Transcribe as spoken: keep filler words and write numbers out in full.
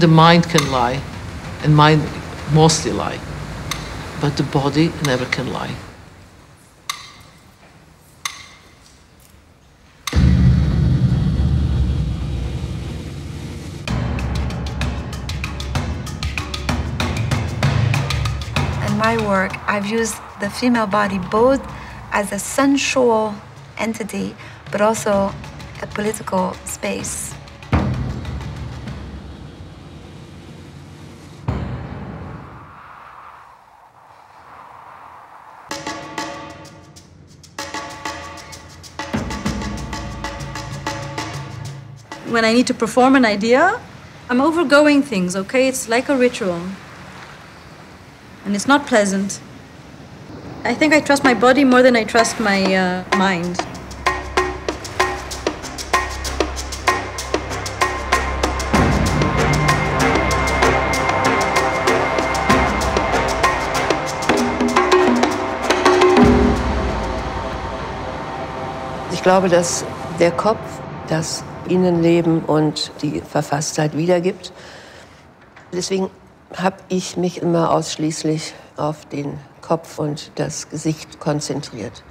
the mind can lie, and mind mostly lie, but the body never can lie. In my work, I've used the female body both as a sensual entity, but also a political space. When I need to perform an idea, I'm overgoing things, okay? It's like a ritual. And it's not pleasant. I think I trust my body more than I trust my uh, mind. Ich glaube, dass der Kopf das Innenleben und die Verfasstheit wiedergibt. Deswegen habe ich mich immer ausschließlich auf den Kopf und das Gesicht konzentriert.